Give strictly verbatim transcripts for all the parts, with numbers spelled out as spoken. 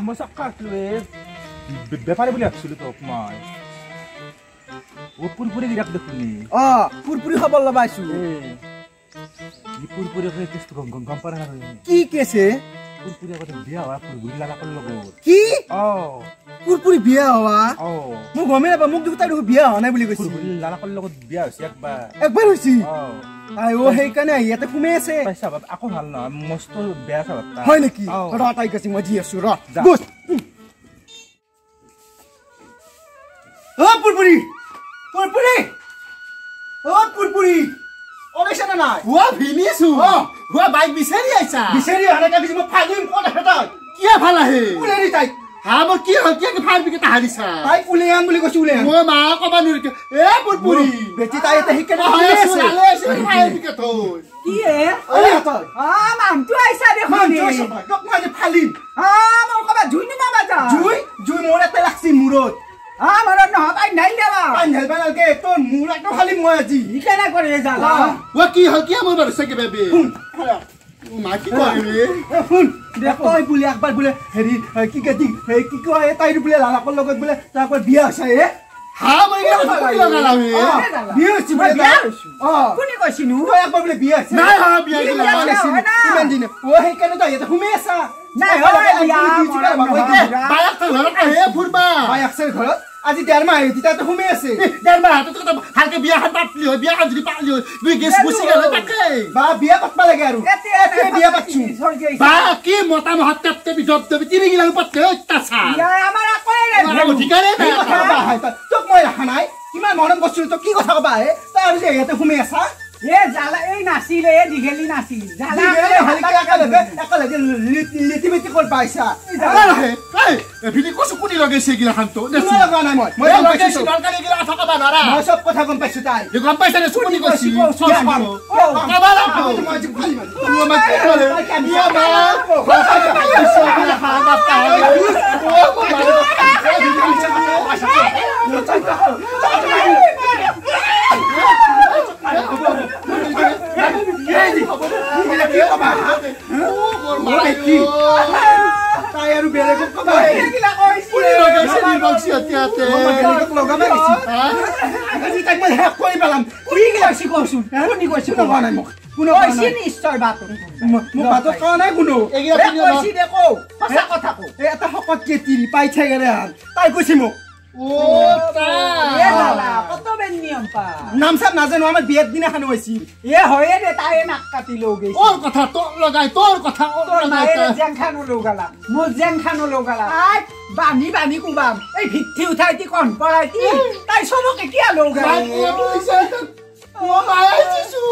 mo sa katwet. Bepare boli apsulu to ma. वो पुरपुरी गिरक देखूंगी। आ, पुरपुरी खबर लगायी। ये पुरपुरी के किस तो गंग गंग पर है ना? की कैसे? पुरपुरी अगर बिया हुआ पुरपुरी लगा कर लोगों। की? ओ, पुरपुरी बिया हुआ? ओ, मुझे घोमेरा पर मुझे दिखता है लोग बिया होना बोली कुछ। पुरपुरी लगा कर लोगों बिया हुआ एक बार। एक बार हुई? ओ, आई वो है क्या नहीं? ये तो कुमेसे। पैसा बाप आखों हाल ना मस्तो बिया साबता। है ना की? रात आई कैसी मज़िया सुरा। बस। हाँ पुरपुरी पुरपुरी, ओ पुरपुरी, ओलेशा ना ना, हुआ भीनीसू, ओ, हुआ बाइक बिसेरी ऐसा, बिसेरी हरे का बिच में फालूम कौन रहता है? क्या फाला है? उलेरी टाइप, हाँ वो क्या हो क्या के फाल भी के ताहरी सा, टाइप उलेयां बुली को चुलेयां, वो माँ को बानुर के, ए पुरपुरी, बेची ताई तही के ना उलेशा, उलेशा फाल भी के तो, क्या? अरे तो, हाँ माम तू ऐसा देखो ने हाँ मरो ना भाई नहीं लेवा पंजल पंजल के तो मुरा तो खाली मौजी ये क्या ना करे जाला वो की हो क्या मुर बरसे के बेबी माची कोई नहीं हूँ देखो ये बुले एक बार बुले हरी की कहती है की को ये ताई बुले लाला को लोगों बुले ताको बिया शाये हाँ भाई ये तो बुले लाला में बिया शिबले बिया कुनी को शिनु वो एक बार बुले बिया शिबले आज डर में आयी थी तो हुमेसे डर में आता तो तब हल्के बिया हाथ पाट लियो बिया हाथ जी पाट लियो दो गैस बुसी का लग गए बा बिया पत्ता लगे यार ऐसे ऐसे बिया बच्चू बा की मोटा मोहत्ते ते भी जॉब दे तीन गिलास पत्ते इतना सा या हमारा कोई नहीं हमारा वो ठीक है ना बा है तो कोई हनाई कि मैं मौनम बसु तो की को बा है तार जे ये तो हुमेसा ये जाला ए नासी ले दिगेली नासी जाला हल्के का लगे एक लगे लिति मिति कोल पैसा अरे है ए फिली कुछ कुनी लगे से गिला हंतो देखो लगा ना मत मैं पैसा सुदान का गिला आफा का बनारा मैं सब कथा कम पैसा ताई ये कम पैसा ने सुनी को सी सब मारो कबाला को मत बोले ये मां पैसा का खाना ताई वो को मारो वो चाचा तायर बेले को कबाई पुरे लोगों से निबंधी आते आते लोगों में किसी अगर इतना कुछ है कोई बालम कोई किसी को सुन कोई को सुन कौन है मुख कुनो कौन है इसी स्टोर बातों मुख बातों कौन है कुनो इसी देखो पसा को था को ये तो हक के तीरी पाई चेक रहे हैं ताई कुछ मुख ओ ताई ये लाला पता बन नहीं अंपा नाम सब नाज़न वामत बेहद दिन है हनुवसी ये होये ने ताई नक्कती लोगे और कथा तो लगाई तो और कथा और लगाई तो जंखानो लोगा ला मुझंखानो लोगा ला आज बानी बानी कुबाम ये भित्ती उठाई थी कौन पढ़ाई थी ताई सोमो के क्या लोगा वो माया चीज़ू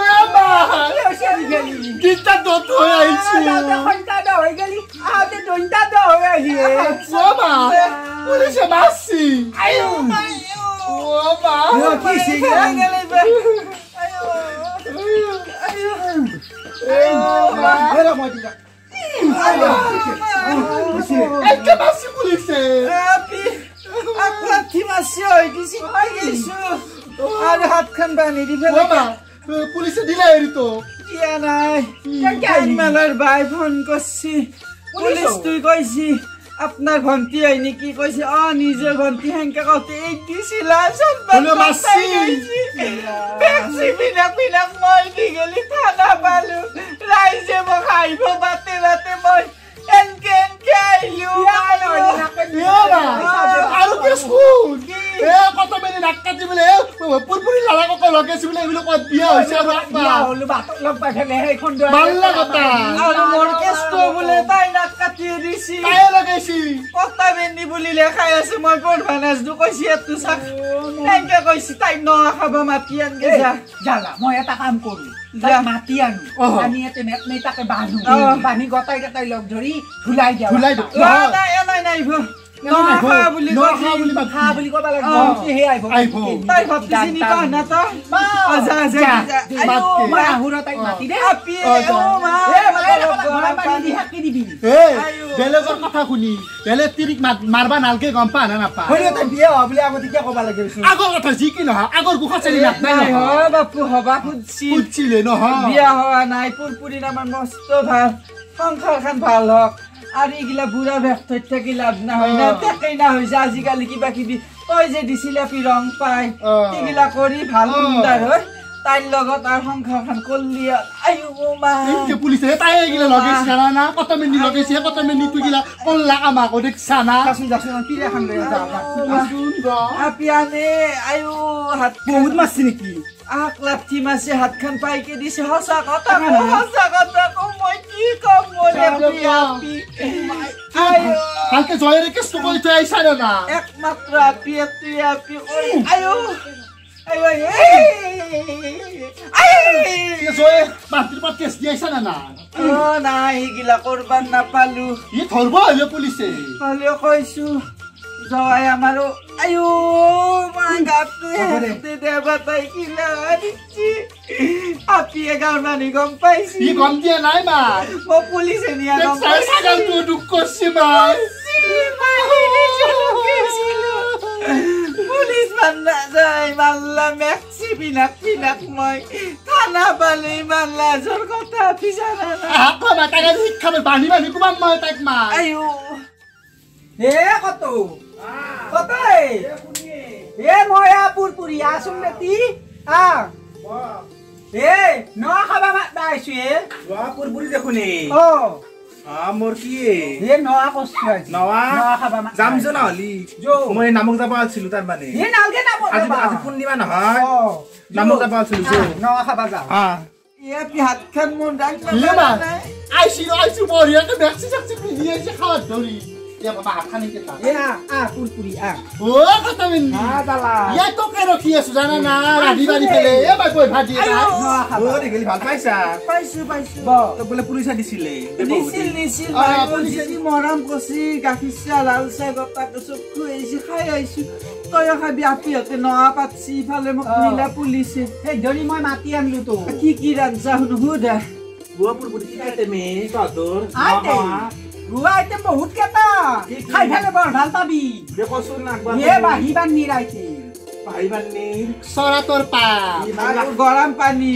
ये माँ ये उसे दिखेगी कितना दो तो है चीज़ Olha esse maci. Ai, o pai. O pai. Eu aqui cheguei. Ai, eu. Ai, eu. Era muito já. Ai, que maci polícia. Api. Aquela que maci aí, que se faz isso. Olha hat kan bani de verdade. Polícia de lá ele to. Que nai. Que que malar vai phone cosi. Polícia tu cosi. अपना घंटी है निकी कोई से आ नीचे घंटी हैं क्या कहते हैं किसी लाशन बंद करता है पैक्सी बिना बिना मॉल की गली थाना बालू राइजे मखाई वो बातें बातें मॉल एनके एनके यू यारा आलू के स्कूल ये कौन मेरे नक्कती मिले पुरपुरी लाला को कॉल के सिमिले मिलो कौन बिया हो चल रहा है लोग बात लोग बैठे हैं कौन दो बाल्ला कता आलू मोड़ के स्टोव लेता है नक्कती रिसी कोता बेनी बुली ले खाया से मौकोन बनास दो कोई सिया तू सक नहीं कोई सिताई नौ खबर मातियां के जा जाला मौया ताकाम कोली जा मातियां अन्य ते मैं नहीं ताके बालू बानी गोताई के ताई लोग जोड़ी भुलाई जाओ भुलाई जाओ ना ये ना नहीं भू नौ खबर बुली नौ खबर बुली खबर बुली को बाला नौ ये आई भू ताई भू किसी निकाह ना तो आजा आजा आयो माँ बेलेजर कथा खुनी बेले तिरिक मारबा नालके गम पा ना पा होले त बिया हबले आगो त के कोबा लागे आगो कथा जी कि न आगोर गुखा चली ना नाही हो बापू हबा खुदसी खुदसीले न हो बिया हो नाय पुरपुरी ना मान मस्त भाल पंखा खान भाल हक आर इगला बुरा व्यक्त त के लाभ ना हो ना त कई ना हो जाजी गाली की बाकी बि ओय जे दिसिला पि रंग पाए इगला कोरी भाल सुंदर हो ताई लगत आर पंखा खान कोलिया आयु गोमा इनके पुलिस है ताई गिला लगेस ना ना कत में नि लगेस है कत में नि तु गिला कोल्ला आमा को देख साना जासुन जासुन पिले हम ले जा सुंदर आ पियाने आयु हाथ बहुत मासी निकी आ क्लबची मासी हाथ खान पाई के दिस हसा कत हसा कत को मोय की कम बोले पिया पी आयु हल्के जोरे के सुबो तो ऐसा ना एकमात्र पिया पिया पी आयु Ay ay ay Eso es partir partir ऐसा ना ना ओ नाही गिला कुर्बान ना पालू ये थरबो आयो पुलिस ए पालियो कइसु जवाय हमारो आयो मांगा तू ते देबा तई किला दिची आपे गाव ना नि गम पाइसी ये गम दिया नाय मा वो पुलिस ए नि गम पाइसी ऐसा गल तू दुख करसी मा मानला जाय मानला मैक्सी बिना पिनाक मय थाना बाले मानला जोर कथा पिसाना आको माटागा शिक्षा में बानी बानी को मान मय तक मा आयो हे कतो कतो ए हे मोया पुरपुरी आसुमती आ ए न खबा मा दाइसुए वा पुरपुरी देखुनी ओ आ मोर की ए नवा कष्ट नवा जाम जो नली जो मय नामक जाबा छिलु तार माने ए नालगे ना बोल आज आज पूर्णिमा ना हाय नामक जाबा छिलु जो नवा खाबा जा हां ए पि हात खान मोन डांग ना आई सिनो आई सु मोर के मैक्सी सक्सी पिनिया से खावा धरी ए बाबा हात खाने के ता ए आ आ पुरपुरी आ ओ कत में हां दाला ये तो के रखिए सुजाना ना राधी बारी फेले ए भाई कोई भाजी ना ओ देखली ভাল পাইছা পাইছো পাইছো তো বলে পুলিশা দিছিলে নিছিল নিছিল ভাই পুলিশে দি মরাম কসি গাখিসা লালসা গপা কসু খুইছি খাই আইছি তয় খাবি আপিতে না পাচ্ছি ফালে মক নিলা পুলিশে এই ধরি মই মাটি আনলু তো কি কি রাজা হুনু হুদা গোপুর পুরি কি আইতে মে কদর আইতে গুয়াইতে বহুত কেতা খাই ফেলে বল ভাল পাবি দেখো শুন না এ বাহি বান নিরাইতে भाई बन्नी सोरा तोर पा ये गरम पानी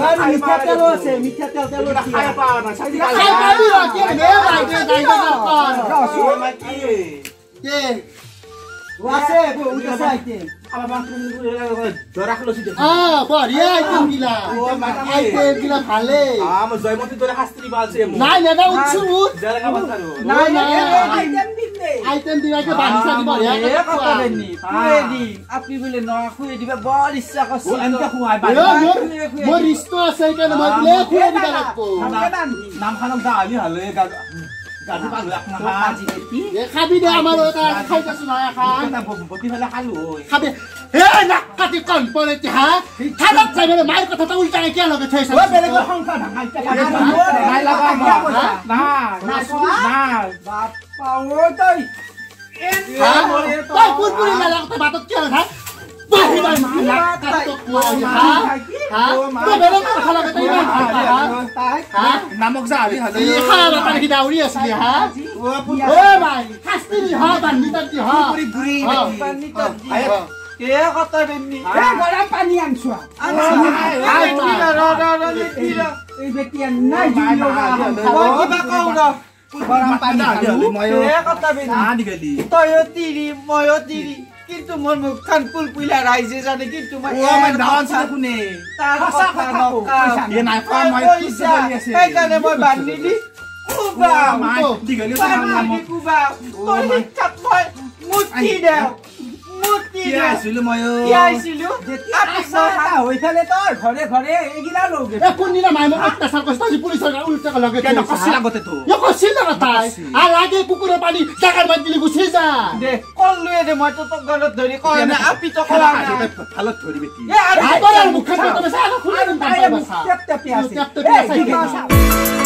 और मीठा तेल से मीठा तेल तेल रखाय पा ना शादी का पानी रखे ने भाई के दाई का पर सोर में की के वासे वो उधर साइड अब बाथरूम धरा खलो सी हां बढ़िया एकदम गिला आई के गिला खाले हां म जयमती तोरे हास्त्री बाल से ना ना ना उछू जरा का बसरो ना ना एकदम आइटम दिबा के बानिसा दिबा रे कता बेनी खुए दी आपी बोले न खुए दिबा बहुत इच्छा कस अनका खुआय बा मोर रिश्तो असे के न मले खुए दिबा लागबो नाम खानम दा आली हले गाडी पा रखना हाजी बेटी ये खाबी दे हमारो ता खाइ का सुनाया खा ता बबती वाला खालु होय खाबे हे ना काती कौन परे ती हा थाला जाय मेरे मार कथा तो उल्टा के लगे छै ओ बेले को संसार हाइ ता हाइ लगा ना ना ना बाप पाओ तई ए पुरपुरी ना लगता बात के था बाही बाही बात तो को हां हां तो बेले को खाला के हां हां नामक जा आली हले ये खाला का की दाउरी असली हां ओ भाई हस्ती हां बन्नी तक हां पूरी पूरी बन्नी तक हां के कता बन्नी ए गरम पानी आनसुआ हां रा रा रा नीरा ए बेटिया ना जुलो बाकी बाका गरम पानी खालु ए कता बे ना दिगली तयो तिरी मयो तिरी किंतु मन मुख खान पुल पुला राइजे जाने किंतु म ए धान सा कुने ता हसा खानो ये ना काम म किसे बोलिए से ए काने म बानली कुबा म दिगली सामने कुबा तोली छत म मुट्ठी दे मुट्ठी दे आइसिलु मयो ये आइसिलु आप सारा होइथाले तो घरे घरे एगिला लोगे ए कुनिना मायमो अत्याचार कस्ता जी पुलिस का उल्टा का लगे के कसी लागते तो यो कसी लागता है आ लागे कुकुरे पानी जागर बंदली गुसी जा देख कोन लुए रे म तो गलत धरी कोन आपी तो कोला हालत धरी बेटी ए आ तोर मुख पे तो बसा खुला न बसा टप टप पे आसे टप टप पे आसे